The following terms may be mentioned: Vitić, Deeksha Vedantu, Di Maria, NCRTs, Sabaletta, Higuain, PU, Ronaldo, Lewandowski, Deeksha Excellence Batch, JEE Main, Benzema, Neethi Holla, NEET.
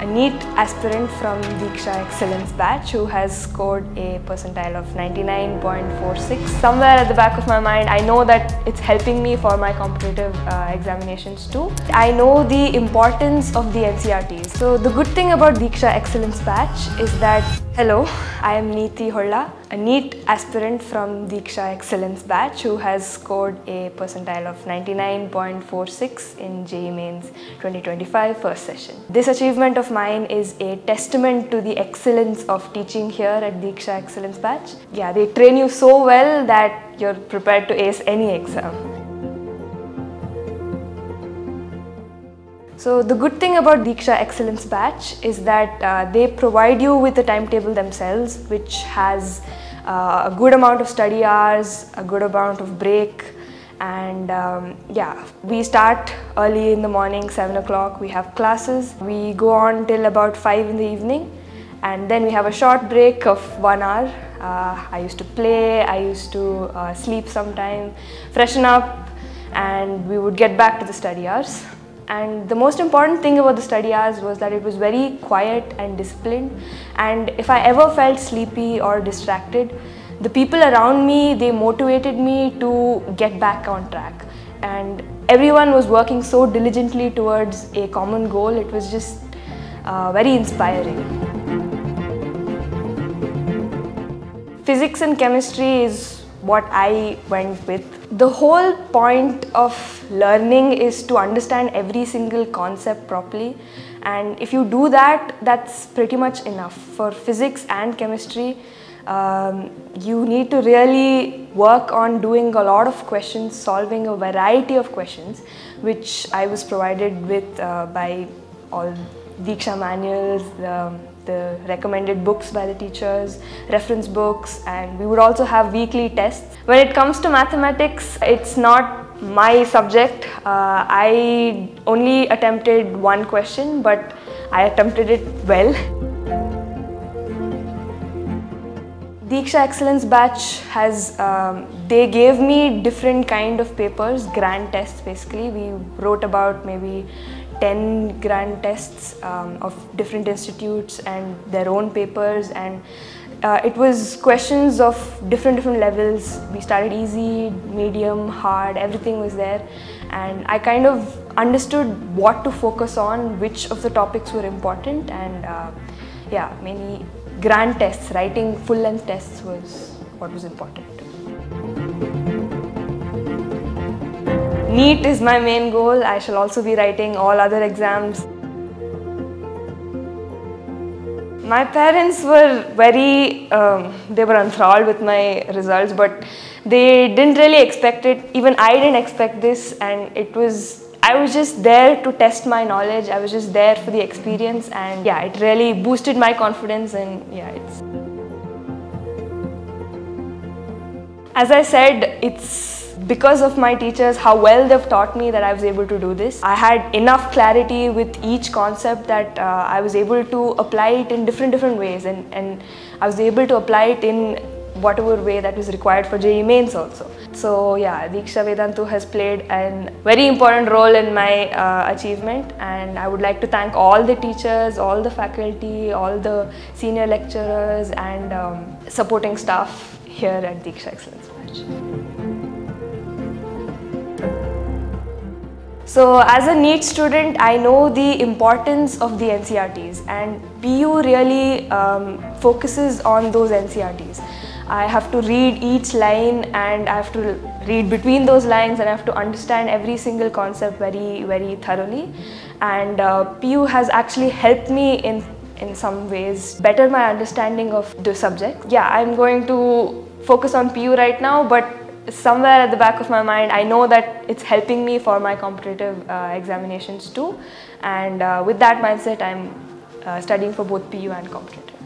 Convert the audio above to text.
a NEET aspirant from Deeksha Excellence Batch who has scored a percentile of 99.46. Somewhere at the back of my mind, I know that it's helping me for my competitive examinations too. I know the importance of the NCRTs. So the good thing about Deeksha Excellence Batch is that, hello, I am Neethi Holla, a NEET aspirant from Deeksha Excellence Batch who has scored a percentile of 99.46 in JEE Main's 2025 first session. This achievement of mine is a testament to the excellence of teaching here at Deeksha Excellence Batch. Yeah, they train you so well that you're prepared to ace any exam. So the good thing about Deeksha Excellence Batch is that they provide you with a timetable themselves, which has a good amount of study hours, a good amount of break, and yeah, we start early in the morning, 7 o'clock, we have classes. We go on till about 5 in the evening, and then we have a short break of 1 hour. I used to play, I used to sleep sometime, freshen up, and we would get back to the study hours. And the most important thing about the study hours was that it was very quiet and disciplined. And if I ever felt sleepy or distracted, the people around me, they motivated me to get back on track. And everyone was working so diligently towards a common goal. It was just very inspiring. Physics and chemistry is what I went with. The whole point of learning is to understand every single concept properly, and if you do that, that's pretty much enough. For physics and chemistry, you need to really work on doing a lot of questions, solving a variety of questions, which I was provided with by all Deeksha manuals, the recommended books by the teachers, reference books, and we would also have weekly tests. When it comes to mathematics, it's not my subject. I only attempted one question, but I attempted it well. Deeksha Excellence Batch has, they gave me different kind of papers, grand tests basically. We wrote about maybe 10 grand tests of different institutes and their own papers, and it was questions of different levels. We started easy, medium, hard, everything was there, and I kind of understood what to focus on, which of the topics were important, and yeah, many grand tests, writing full-length tests was what was important. NEET is my main goal. I shall also be writing all other exams. My parents were very, they were enthralled with my results, but they didn't really expect it. Even I didn't expect this, and it was, I was just there to test my knowledge. I was just there for the experience, and yeah, it really boosted my confidence, and yeah, it's... As I said, it's because of my teachers, how well they've taught me, that I was able to do this. I had enough clarity with each concept that I was able to apply it in different ways, and I was able to apply it in whatever way that was required for JEE Mains also. So yeah, Deeksha Vedantu has played a very important role in my achievement, and I would like to thank all the teachers, all the faculty, all the senior lecturers, and supporting staff here at Deeksha Excellence Batch. So as a NEET student, I know the importance of the NCRTs, and PU really focuses on those NCRTs. I have to read each line, and I have to read between those lines, and I have to understand every single concept very thoroughly. And PU has actually helped me in some ways better my understanding of the subject. Yeah, I'm going to focus on PU right now, but somewhere at the back of my mind, I know that it's helping me for my competitive examinations too. And with that mindset, I'm studying for both PU and competitive.